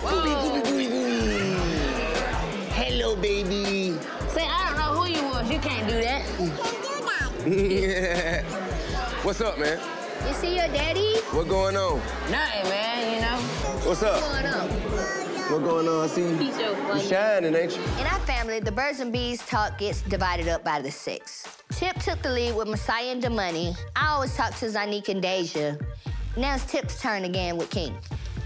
Whoa. Hello, baby. Say, I don't know who you was. You can't do that. You can't do that. What's up, man? You see your daddy? What going on? Nothing, man, you know. What's up? What's going on? What going on? I see you. So funny. You shining, ain't you? In our family, the birds and bees talk gets divided up by the six. Tip took the lead with Messiah and Damani. I always talk to Zanique and Deja. Now it's Tip's turn again with King.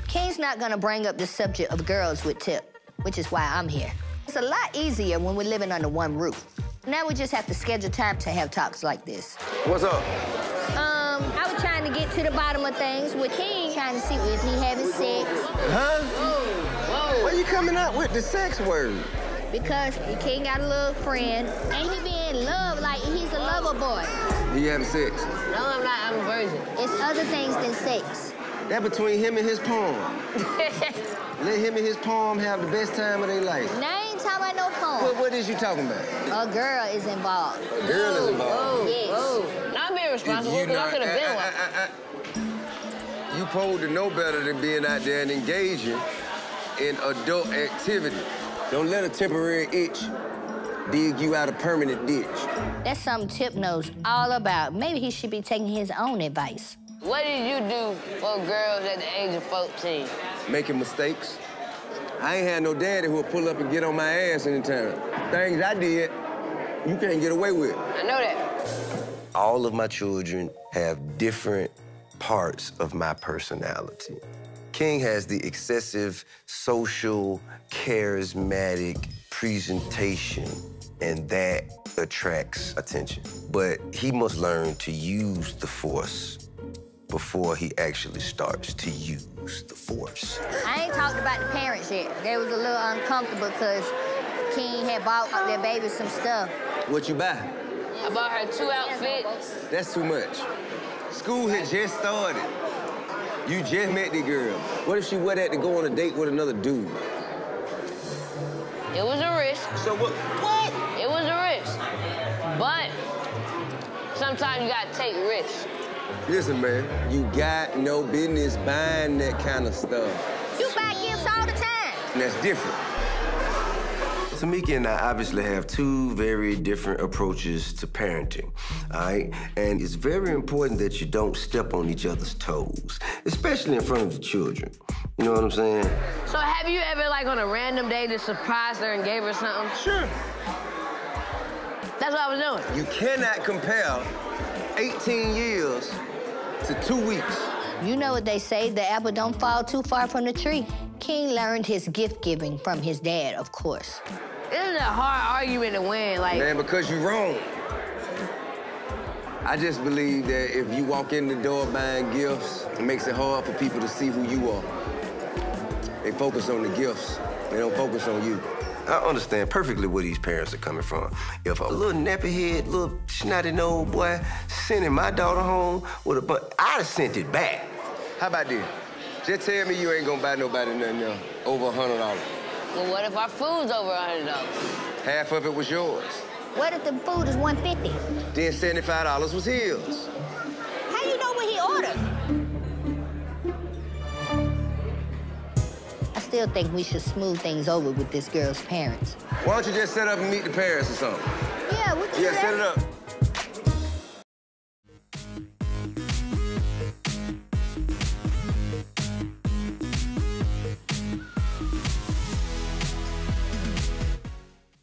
King's not gonna bring up the subject of girls with Tip, which is why I'm here. It's a lot easier when we're living under one roof. Now we just have to schedule time to have talks like this. What's up? I was trying to get to the bottom of things with King, trying to see if he having sex. Huh? Whoa, whoa. Why you coming up with the sex word? Because King got a little friend, and he be in love like he's a lover boy. He having sex? No, I'm not. I'm a virgin. It's other things than sex. That between him and his poem. Let him and his poem have the best time of their life. Now, talking about no phone. What is you talking about? A girl is involved. A girl is involved. Yes. Whoa. Now I'm being responsible because I could have been one. You supposed to know better than being out there and engaging in adult activity. Don't let a temporary itch dig you out a permanent ditch. That's something Tip knows all about. Maybe he should be taking his own advice. What did you do for girls at the age of 14? Making mistakes. I ain't had no daddy who'll pull up and get on my ass anytime. Things I did, you can't get away with. I know that. All of my children have different parts of my personality. King has the excessive, social, charismatic presentation, and that attracts attention. But he must learn to use the force before he actually starts to use the force. I ain't talked about the parents yet. They was a little uncomfortable because King had bought their baby some stuff. What you buy? I bought her 2 outfits. That's too much. School had just started. You just met the girl. What if she wore that to go on a date with another dude? It was a risk. So what? What? It was a risk. But sometimes you gotta take risks. Listen, man, you got no business buying that kind of stuff. You buy gifts all the time. And that's different. Tameka and I obviously have 2 very different approaches to parenting, all right? And it's very important that you don't step on each other's toes, especially in front of the children. You know what I'm saying? So have you ever, like, on a random day just surprised her and gave her something? Sure. That's what I was doing. You cannot compare 18 years to 2 weeks. You know what they say, the apple don't fall too far from the tree. King learned his gift-giving from his dad, of course. It's a hard argument to win, like... Man, because you're wrong. I just believe that if you walk in the door buying gifts, it makes it hard for people to see who you are. They focus on the gifts. They don't focus on you. I understand perfectly where these parents are coming from. If a little nappy-head, little snotty nose boy sending my daughter home with a bunch, I'd have sent it back. How about this? Just tell me you ain't gonna buy nobody nothing else over $100. Well, what if our food's over $100? Half of it was yours. What if the food is $150? Then $75 was his. How do you know what he ordered? I still think we should smooth things over with this girl's parents. Why don't you just set up and meet the parents or something? Yeah, we can do that. Yeah, set it up.